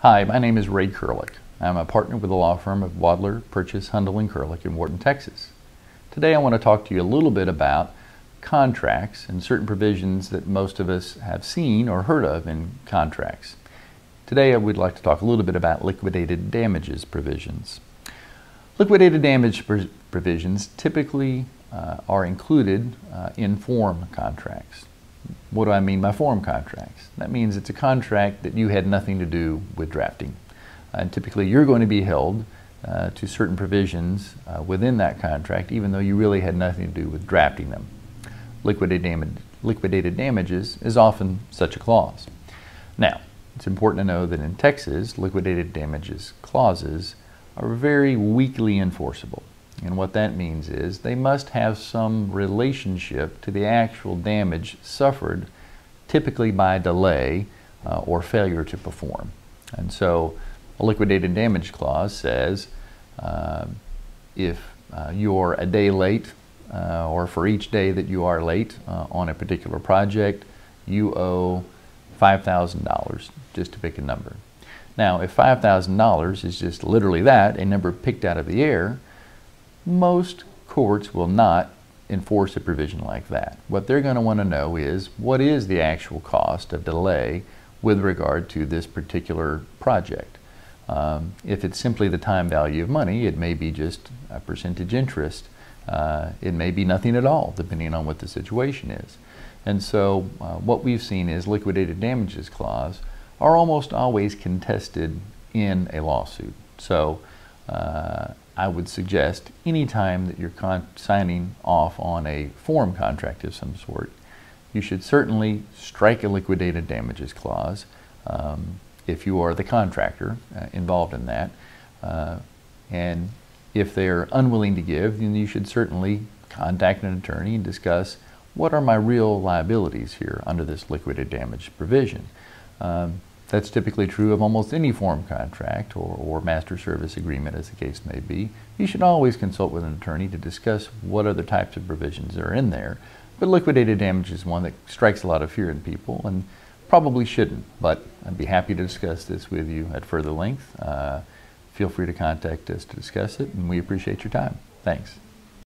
Hi, my name is Ray Kerlick. I'm a partner with the law firm of Wadler, Purchase, Hundle & Kerlick in Wharton, Texas. Today I want to talk to you a little bit about contracts and certain provisions that most of us have seen or heard of in contracts. Today I would like to talk a little bit about liquidated damages provisions. Liquidated damage provisions typically are included in form contracts. What do I mean by form contracts? That means it's a contract that you had nothing to do with drafting. And typically you're going to be held to certain provisions within that contract, even though you really had nothing to do with drafting them. Liquidated damages is often such a clause. Now, it's important to know that in Texas, liquidated damages clauses are very weakly enforceable. And what that means is they must have some relationship to the actual damage suffered, typically by delay or failure to perform. And so a liquidated damage clause says if you're a day late or for each day that you are late on a particular project, you owe $5,000, just to pick a number. Now, if $5,000 is just literally that, a number picked out of the air, most courts will not enforce a provision like that. What they're going to want to know is, what is the actual cost of delay with regard to this particular project? If it's simply the time value of money, it may be just a percentage interest. It may be nothing at all, depending on what the situation is. And so what we've seen is liquidated damages clause are almost always contested in a lawsuit. So I would suggest any time that you're signing off on a form contract of some sort, you should certainly strike a liquidated damages clause if you are the contractor involved in that. And if they're unwilling to give, then you should certainly contact an attorney and discuss, what are my real liabilities here under this liquidated damage provision? That's typically true of almost any form contract or master service agreement, as the case may be. You should always consult with an attorney to discuss what other types of provisions are in there. But liquidated damage is one that strikes a lot of fear in people and probably shouldn't, but I'd be happy to discuss this with you at further length. Feel free to contact us to discuss it, and we appreciate your time. Thanks.